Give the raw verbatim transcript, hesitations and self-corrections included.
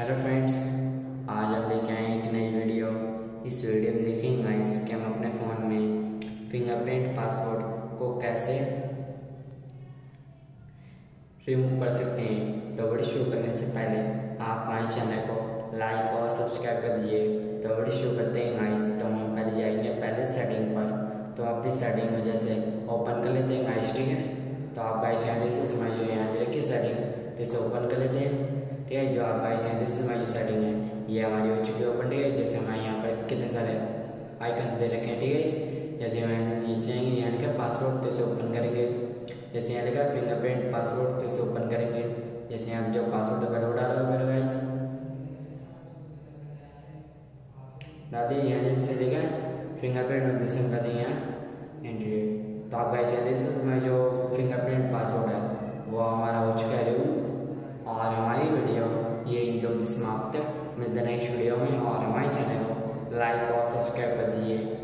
Hello friends, आज आप लेके आए एक नई वीडियो। इस वीडियो में देखेंगे गाइस कि हम अपने फ़ोन में फिंगरप्रिंट पासवर्ड को कैसे रिमूव कर सकते हैं। तो वीडियो शुरू करने से पहले आप हमारे चैनल को लाइक और सब्सक्राइब कर दीजिए। तो वीडियो शुरू करते हैं गाइस। तो हम पहले जाएंगे पहले सेटिंग पर। तो आप इस सेटिंग में जैसे ओपन कर लेते हैं गाइस, ठीक है। तो आप गाइस यहाँ से समझिए, यहाँ देखिए सेटिंग, तो इसे ओपन कर लेते हैं, ठीक है। जो आप गाइस यहाँ से हमारी सेटिंग है ये हमारी हो चुकी है ओपन, ठीक है। जैसे हमारे यहाँ पर कितने सारे आइकन्स दे रखे हैं, ठीक है। जैसे हमारे नीचे जाएंगे, यहाँ लिखा पासवर्ड, तो इसे ओपन करेंगे। जैसे यहाँ लिखा फिंगरप्रिंट पासवर्ड, तो इसे ओपन करेंगे। जैसे यहाँ जो पासवर्ड है पहले डाला हुआ गाइस, दादी यहाँ जैसे लिखा फिंगरप्रिंट में जैसे हम दादी यहाँ एंट्री। तो आप गाइस यहाँ से हमारा जो फिंगरप्रिंट पासवर्ड है वो हमारा हो चुका है रिमूव। और हमारी वीडियो यही दो समाप्त, मिलते हैं नेक्स्ट वीडियो में। और हमारे चैनल को लाइक और सब्सक्राइब कर दिए।